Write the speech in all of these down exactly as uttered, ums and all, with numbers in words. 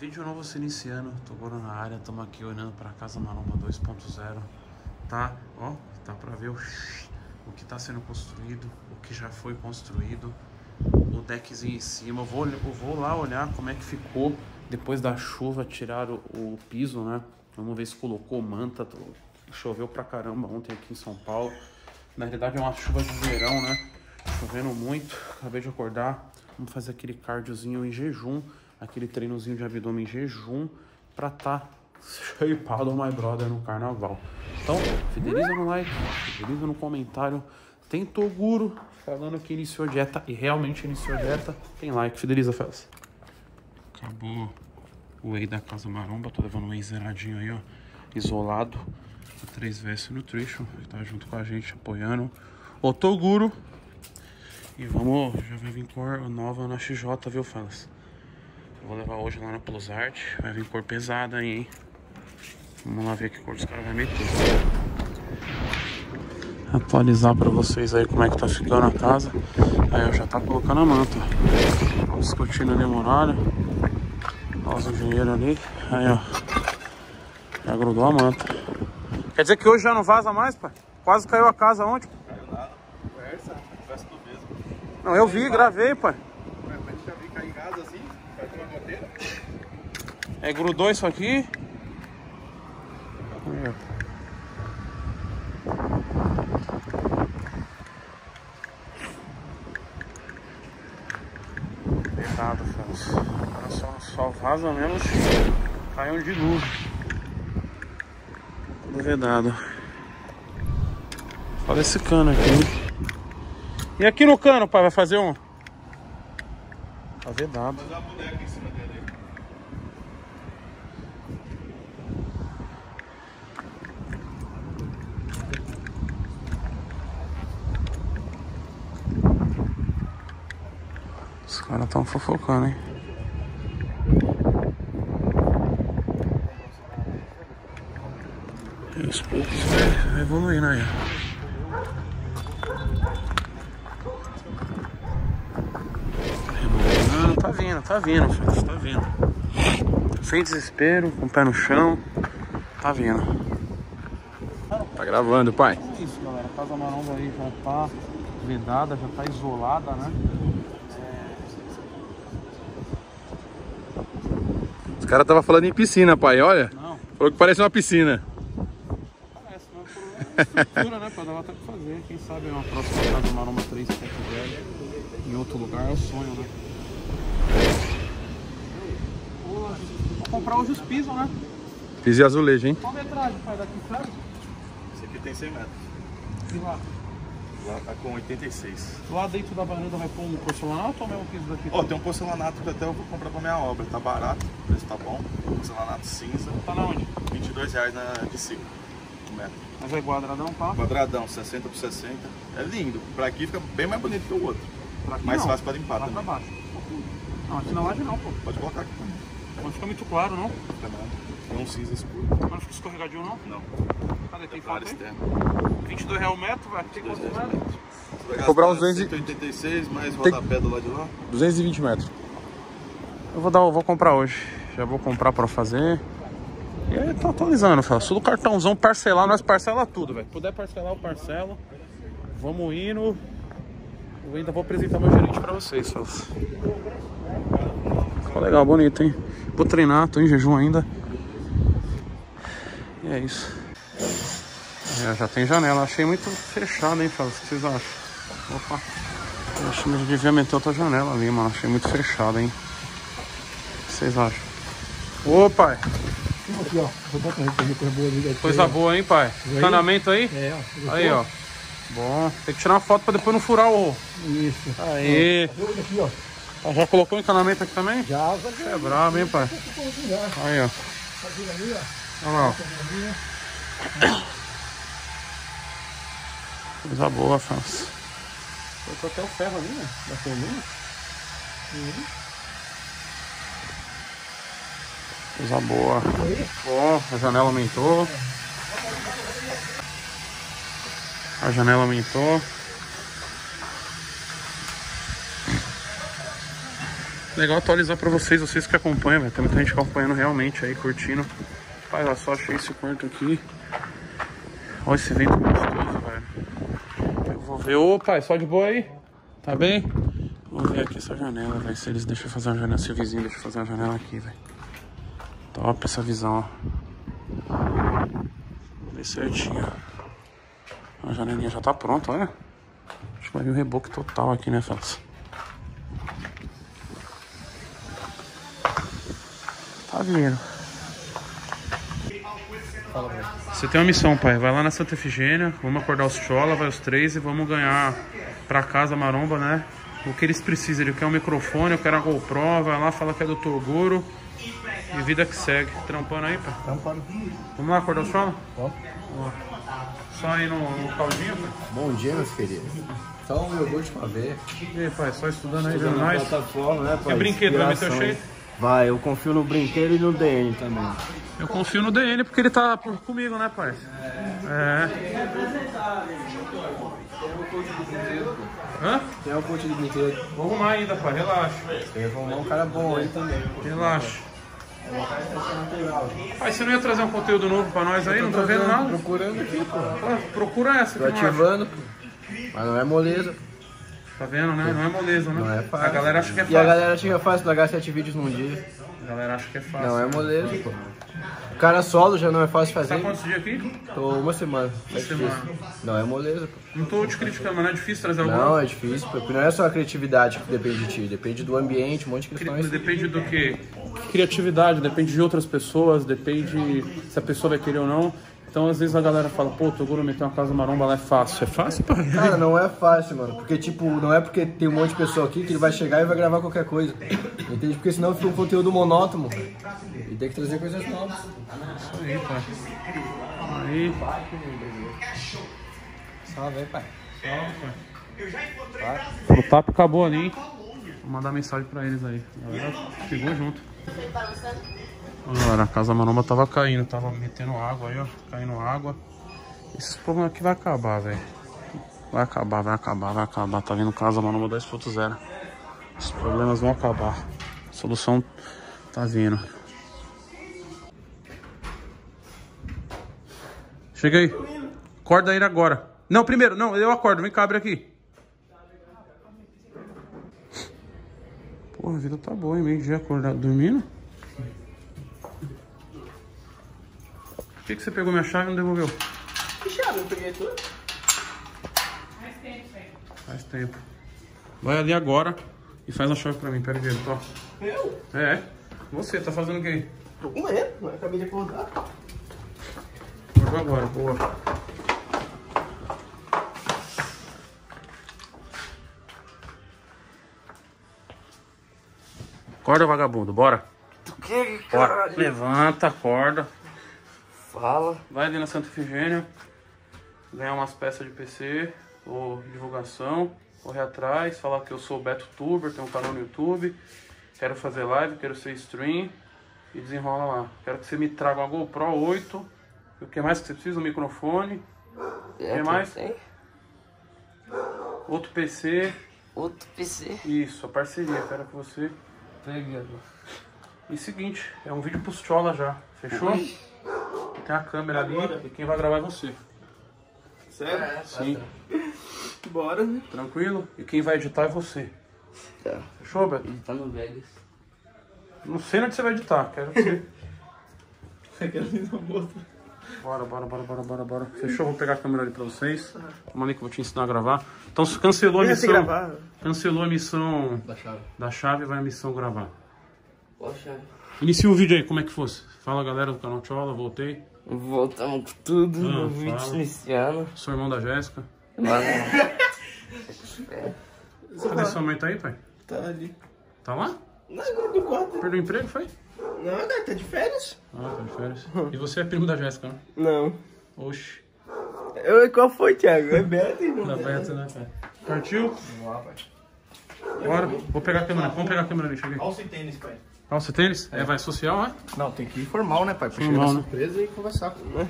Vídeo novo se iniciando, Toguro na área, estamos aqui olhando para a Casa Maromba dois ponto zero, tá? Ó, tá para ver o, o que está sendo construído, o que já foi construído, o deckzinho em cima. Eu vou, eu vou lá olhar como é que ficou depois da chuva, tiraram o, o piso, né? Vamos ver se colocou manta. Tô... Choveu pra caramba ontem aqui em São Paulo. Na realidade é uma chuva de verão, né? Chovendo muito. Acabei de acordar. Vamos fazer aquele cardiozinho em jejum, aquele treinozinho de abdômen em jejum, pra tá shapeado, my brother, no carnaval. Então, fideliza no like, fideliza no comentário. Tem Toguro falando que iniciou a dieta e realmente iniciou a dieta. Tem like, fideliza, festa. Acabou o whey da Casa Maromba. Tô levando o whey zeradinho aí, ó, isolado. A três V S Nutrition, que tá junto com a gente, apoiando o Toguro. E vamos, já vai vir cor nova na X J, viu, fãs? Vou levar hoje lá na Plus Art, vai vir cor pesada aí, hein? Vamos lá ver que cor os caras vão meter. Atualizar pra vocês aí como é que tá ficando a casa. Aí eu já tá colocando a manta. Tô discutindo ali a muralha. Nós o engenheiro ali. Aí, ó, já grudou a manta. Quer dizer que hoje já não vaza mais, pai? Quase caiu a casa ontem. Caiu nada, conversa, conversa do mesmo. Não, eu vi, gravei, pai. Ué, mas já vi cair em casa assim, vai tomar madeira. É, grudou isso aqui. Deitado, Félix. Agora só, só vaza mesmo se caiu um dilúvio. Vedado. Olha esse cano aqui, hein? E aqui no cano, pai, vai fazer um? Tá vedado. Vou dar a boneca em cima dele. Os caras estão fofocando, hein? Os poucos vai, vai evoluindo aí. Não, tá vindo, tá vindo, filho, tá vindo. Sem desespero, com o pé no chão. Tá vindo. Tá gravando, pai. É isso, galera. A Casa Maromba aí já tá vedada, já tá isolada, né? Os caras estavam falando em piscina, pai, olha. Não. Falou que parece uma piscina. Estrutura, né? Pra dar até pra fazer. Quem sabe é uma próxima Casa Maromba três ponto zero em outro lugar, é o sonho, né? Vou comprar hoje os pisos, né? Piso e azulejo, hein? Qual metragem faz daqui, sabe? Esse aqui tem cem metros. E lá? Lá tá com oitenta e seis. Lá dentro da varanda vai pôr um porcelanato ou mesmo piso daqui? Ó, oh, tem um porcelanato que até eu vou comprar pra minha obra. Tá barato, o preço tá bom. Porcelanato cinza. Tá na onde? vinte e dois reais na P C. Mas é quadradão, pá? Quadradão, sessenta por sessenta. É lindo. Pra aqui fica bem mais bonito que o outro. Mais não. Fácil pra limpar lá também. Pra baixo. Não, aqui na laje não, pô. Pode colocar aqui também. Não fica muito claro, não? Fica nada. Tem um cinza escuro. Mas não fica escorregadinho, não? Não. Cadê? Tem foto aí? vinte e dois reais o metro, vai. Tem quanto metro? Você vai cobrar uns cento e oitenta e seis, mais o rodapé do lado de lá. duzentos e vinte metros. Eu vou, dar, eu vou comprar hoje. Já vou comprar pra fazer. E aí tá atualizando, fala, tudo cartãozão parcelar, nós parcela tudo, velho. Se puder parcelar, eu parcelo. Vamos indo. Eu ainda vou apresentar meu gerente pra vocês, fala. Ficou legal, bonito, hein? Vou treinar, tô em jejum ainda. E é isso. É, já tem janela, achei muito fechada, hein, fala. O que vocês acham? Opa. Eu acho que eu devia meter outra janela ali, mano. Achei muito fechada, hein? O que vocês acham? Ô, pai! Aqui, ó. Coisa boa, hein, pai? Encanamento aí? É, ó. Aí, ó. Bom. Tem que tirar uma foto pra depois não furar o... Isso. Aí. Aqui, ó. Ah, já colocou o encanamento aqui também? Já. Você é brabo, hein, pai? Aí, ó. Olha lá, ó. Coisa boa, França. Colocou até o ferro ali, né? Da coluna. Uhum. Coisa boa. Bom, a janela aumentou. A janela aumentou. Legal atualizar pra vocês, vocês que acompanham, velho. Tem muita gente acompanhando realmente aí, curtindo. Pai, olha só, achei esse quarto aqui. Olha esse vento gostoso, velho. Eu vou ver. Ô, pai, só de boa aí? Tá bem? Vou ver aqui essa janela, velho. Se eles deixam fazer uma janela, se o vizinho deixa eu fazer uma janela aqui, velho. Top essa visão, ó. Vou ver certinho. A janelinha já tá pronta, olha. Acho que vai vir um reboque total aqui, né, Félix? Tá vindo. Você tem uma missão, pai. Vai lá na Santa Efigênia, vamos acordar os chola, vai os três e vamos ganhar pra Casa Maromba, né? O que eles precisam. Ele quer um microfone, eu quero a GoPro, vai lá, fala que é do Toguro. E vida que segue. Trampando aí, pai? Trampando. Vamos lá acordar os chola? Vamos. Vamos lá. Só aí no, no caldinho, pai? Bom dia, meus queridos. Então, eu vou te fazer. E aí, pai? Só estudando, estudando aí, plataforma, né, pai? É brinquedo, vai meter o shape? Vai, eu confio no brinquedo e no D N também. Eu confio no D N porque ele tá por comigo, né, pai? É. Hã? Tem o coach do brinquedo. Vou arrumar ainda, pai, relaxa. Você vai arrumar um cara bom aí também. Relaxa. Pai, você não ia trazer um conteúdo novo pra nós aí? Não tô vendo nada? Procurando aqui, pô. Ah, procura essa aqui. Tô ativando, pô. Mas não é moleza, pô. Tá vendo, né? Não é moleza, né? Não é fácil. A galera acha que é fácil. E a galera acha que é fácil largar sete vídeos num dia. A galera acha que é fácil. Não é moleza, pô. O cara solo já não é fácil fazer. Tá quantos dias aqui? Tô uma semana. Uma semana. Não é moleza, pô. Não tô te criticando, mas não é difícil trazer alguma coisa? Não, é difícil, pô. Não é só a criatividade que depende de ti. Depende do ambiente, um monte de questões. Depende do quê? Criatividade, depende de outras pessoas, depende se a pessoa vai querer ou não. Então, às vezes a galera fala, pô, Toguro, meter uma casa maromba lá é fácil. É fácil, pai? Cara, não é fácil, mano. Porque, tipo, não é porque tem um monte de pessoa aqui que ele vai chegar e vai gravar qualquer coisa. Entende? Porque senão fica um conteúdo monótono. E tem que trazer coisas novas. Isso aí, pai. Aí. Salve aí, pai. Salve, pai. Vai. O papo acabou ali, hein? Vou mandar mensagem pra eles aí. A galera chegou junto. Agora, a Casa Maromba tava caindo, tava metendo água aí, ó, caindo água. Esse problema aqui vai acabar, velho. Vai acabar, vai acabar, vai acabar. Tá vindo Casa Maromba dez ponto zero. Os problemas vão acabar. A solução tá vindo. Chega aí. Acorda aí agora. Não, primeiro, não, eu acordo, vem cá, abre aqui. Porra, a vida tá boa, hein? Meio dia acordado dormindo. Por que, que você pegou minha chave e não devolveu? Que chave? Eu peguei tudo. Faz tempo, velho. Faz tempo. Vai ali agora e faz a chave pra mim. Pera aí, velho. Eu? É. Você, tá fazendo o quê? Tô comendo. Eu acabei de acordar. Acordou agora, boa. Acorda, vagabundo. Bora. Tu que, caralho? Bora. Levanta, acorda. Fala. Vai ali na Santa Efigênia, ganhar umas peças de P C, ou divulgação, correr atrás, falar que eu sou o Beto Tuber, tenho um canal no YouTube, quero fazer live, quero ser stream, e desenrola lá. Quero que você me traga uma GoPro oito, o que mais que você precisa? Um microfone, é, o que mais? Tem. Outro P C. Outro P C? Isso, a parceria, quero que você... Pegue. E seguinte, é um vídeo pros chola já, fechou? Ui. Tem a câmera ali e quem vai gravar é você. Sério? É, sim. Bora, né? Tranquilo? E quem vai editar é você. Tá. Fechou, Beto? Ele tá no Vegas. Não sei onde você vai editar, quero você. Eu quero ir na moto. Bora, bora, bora, bora, bora, bora. Fechou? Vou pegar a câmera ali pra vocês. Vamos ali que eu vou te ensinar a gravar. Então cancelou a missão. Gravar. Cancelou a missão da chave. Da chave vai a missão gravar. Qual chave? Inicia o vídeo aí, como é que fosse? Fala galera do canal Tchola, voltei. Voltamos com tudo ah, no vídeo iniciando. Sou irmão da Jéssica. É. Cadê sua mãe? Tá aí, pai? Tá ali. Tá lá? Não, agora do quarto. Perdeu o emprego, foi? Não, né? Tá de férias. Ah, tá de férias. E você é primo da Jéssica, né? Não. Oxi. Eu, qual foi, Tiago? É Beto, irmão. Tá Beto, né, pai? Partiu? Vamos lá, pai. Bora, vou pegar a câmera. Vamos pegar a câmera ali, cheguei. Olha o sem tênis, pai. Calça tênis? É, vai social, né? Não, tem que ir formal, né, pai? Pra chegar na surpresa e conversar, né?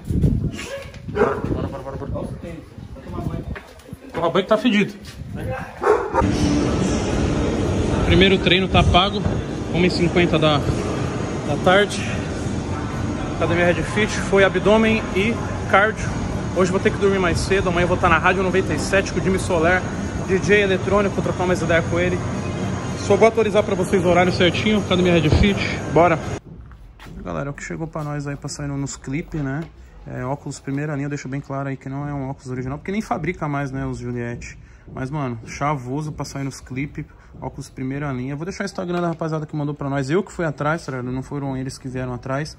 Bora, bora, bora, bora. Calça tênis. Vai tomar banho. Tomar banho que tá fedido. Primeiro treino tá pago, uma e cinquenta da, da tarde. Academia Redfit, foi abdômen e cardio. Hoje vou ter que dormir mais cedo, amanhã vou estar na Rádio noventa e sete com o Jimmy Solar, D J Eletrônico, vou trocar mais ideia com ele. Só vou atualizar pra vocês o horário certinho, Academia Redfit, bora! Galera, o que chegou pra nós aí, pra sair nos clipes, né? É, óculos primeira linha, eu deixo bem claro aí que não é um óculos original, porque nem fabrica mais, né, os Juliette. Mas, mano, chavoso pra sair nos clipes, óculos primeira linha. Vou deixar o Instagram da rapaziada que mandou pra nós, eu que fui atrás, tá ligado? Não foram eles que vieram atrás,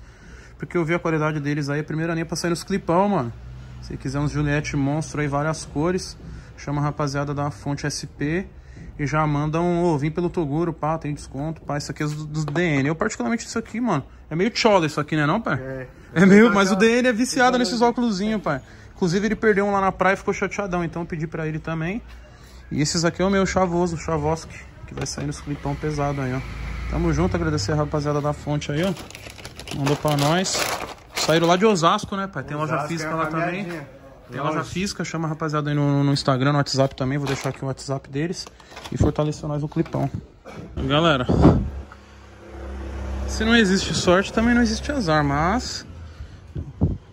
porque eu vi a qualidade deles aí, primeira linha pra sair nos clipão, mano. Se quiser uns Juliette monstro aí, várias cores, chama a rapaziada da Fonte S P e já mandam, um, ô, oh, vim pelo Toguro, pá, tem desconto, pá, isso aqui é dos do D N. Eu particularmente isso aqui, mano, é meio chola isso aqui, né não, pai? É. É meio, mas o D N é viciado nesses óculosinhos, pai. Inclusive ele perdeu um lá na praia e ficou chateadão, então eu pedi pra ele também. E esses aqui é o meu chavoso, chavoski, que vai sair nos clipão pesado aí, ó. Tamo junto, agradecer a rapaziada da Fonte aí, ó. Mandou pra nós. Saíram lá de Osasco, né, pai? Tem Osasco, loja física é lá também. Tem loja física, chama a rapaziada aí no, no Instagram, no WhatsApp também. Vou deixar aqui o WhatsApp deles. E fortaleceu nós o clipão. Galera, se não existe sorte, também não existe azar, mas...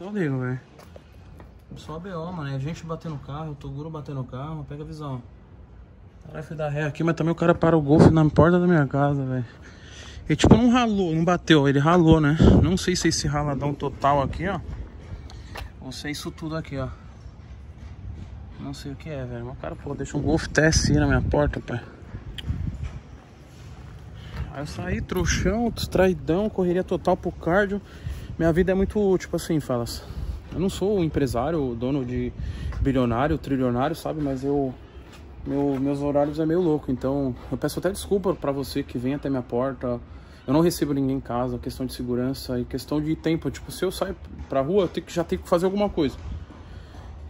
Eu digo, velho. Só a B O, mano. É a gente bater no carro, o Toguro bater no carro. Pega a visão. Caralho, fui dar ré aqui, mas também o cara para o golfe na porta da minha casa, velho. E tipo, não ralou, não bateu, ele ralou, né? Não sei se esse raladão total aqui, ó. Não sei isso tudo aqui, ó. Não sei o que é, velho. Mas o cara, pô, deixa um Golf T S I na minha porta, pai. Aí eu saí, trouxão, distraidão, correria total pro cardio. Minha vida é muito, tipo assim, falas. Eu não sou um empresário, dono de bilionário, trilionário, sabe? Mas eu... Meu, meus horários é meio louco, então eu peço até desculpa pra você que vem até minha porta. Eu não recebo ninguém em casa, questão de segurança e questão de tempo. Tipo, se eu sair pra rua, eu tenho que, já tenho que fazer alguma coisa.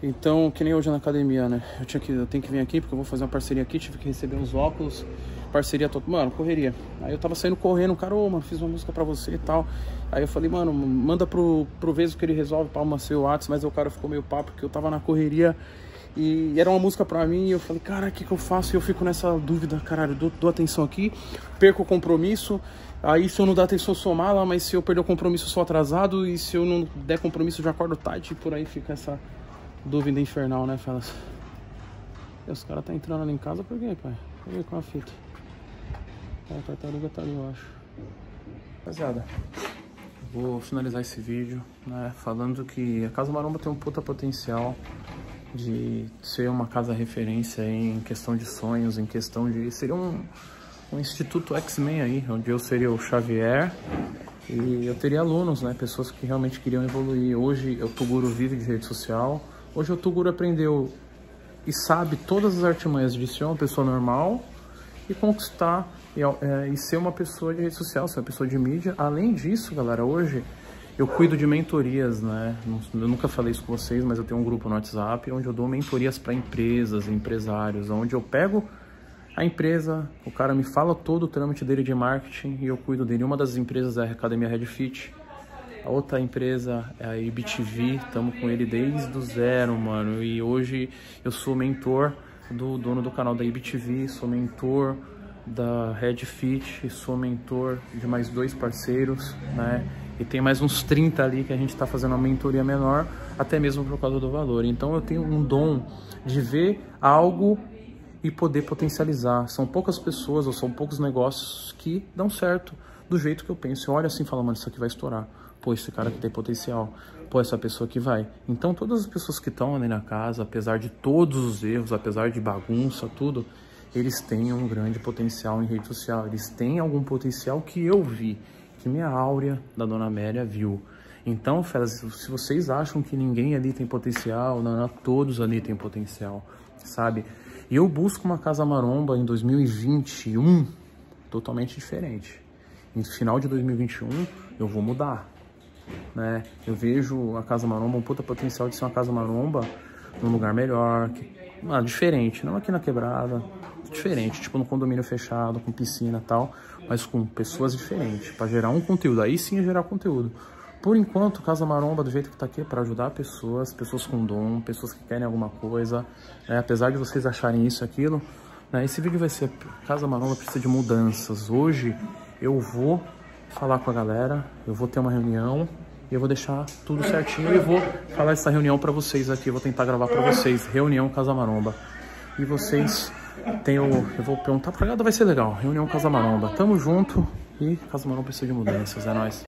Então, que nem hoje na academia, né? Eu, tinha que, eu tenho que vir aqui porque eu vou fazer uma parceria aqui, tive que receber uns óculos. Parceria toda... Mano, correria. Aí eu tava saindo correndo, cara, ô, mano, fiz uma música pra você e tal. Aí eu falei, mano, manda pro, pro Vezo que ele resolve, palma seu WhatsApp. Mas o cara ficou meio papo porque eu tava na correria. E era uma música pra mim e eu falei, cara, o que que eu faço? E eu fico nessa dúvida, caralho, dou, dou atenção aqui, perco o compromisso. Aí se eu não dar atenção, sou mala, mas se eu perder o compromisso, sou atrasado. E se eu não der compromisso, já acordo tarde. E por aí fica essa dúvida infernal, né, fellas? E os caras tá entrando ali em casa, por quê, pai? Por quê com a fita? A tartaruga tá ali, eu acho. Rapaziada, vou finalizar esse vídeo, né, falando que a Casa Maromba tem um puta potencial de ser uma casa referência em questão de sonhos, em questão de... Seria um, um instituto X-Men aí, onde eu seria o Xavier e eu teria alunos, né? Pessoas que realmente queriam evoluir. Hoje o Toguro vive de rede social. Hoje o Toguro aprendeu e sabe todas as artimanhas de ser uma pessoa normal e conquistar e, é, e ser uma pessoa de rede social, ser uma pessoa de mídia. Além disso, galera, hoje... Eu cuido de mentorias, né? Eu nunca falei isso com vocês, mas eu tenho um grupo no WhatsApp onde eu dou mentorias para empresas, empresários, onde eu pego a empresa, o cara me fala todo o trâmite dele de marketing e eu cuido dele. Uma das empresas é a Academia Redfit, a outra empresa é a I B T V, estamos com ele desde o zero, mano. E hoje eu sou mentor do dono do canal da I B T V, sou mentor da Redfit, sou mentor de mais dois parceiros, né? E tem mais uns trinta ali que a gente está fazendo uma mentoria menor, até mesmo por causa do valor. Então eu tenho um dom de ver algo e poder potencializar. São poucas pessoas ou são poucos negócios que dão certo do jeito que eu penso. Eu olho assim e falo, mano, isso aqui vai estourar. Pô, esse cara que tem potencial. Pô, essa pessoa que vai. Então todas as pessoas que estão ali na casa, apesar de todos os erros, apesar de bagunça, tudo, eles têm um grande potencial em rede social. Eles têm algum potencial que eu vi. Que minha áurea da Dona Amélia viu. Então, fellas, se vocês acham que ninguém ali tem potencial, não, não, todos ali tem potencial, sabe? E eu busco uma Casa Maromba em dois mil e vinte e um totalmente diferente. No final de dois mil e vinte e um eu vou mudar, né? Eu vejo a Casa Maromba um puta potencial de ser uma Casa Maromba num lugar melhor, que, ah, diferente, não aqui na quebrada, diferente, tipo no condomínio fechado, com piscina e tal, mas com pessoas diferentes, para gerar um conteúdo. Aí sim é gerar conteúdo. Por enquanto, Casa Maromba, do jeito que tá aqui, é pra ajudar pessoas, pessoas com dom, pessoas que querem alguma coisa, né? Apesar de vocês acharem isso e aquilo, né? Esse vídeo vai ser Casa Maromba precisa de mudanças. Hoje eu vou falar com a galera, eu vou ter uma reunião e eu vou deixar tudo certinho e vou falar essa reunião pra vocês aqui, eu vou tentar gravar pra vocês, reunião Casa Maromba. E vocês, tem o, eu vou perguntar pra galera, vai ser legal, reunião Casa Maromba. Tamo junto e Casa Maromba precisa de mudanças, é nóis.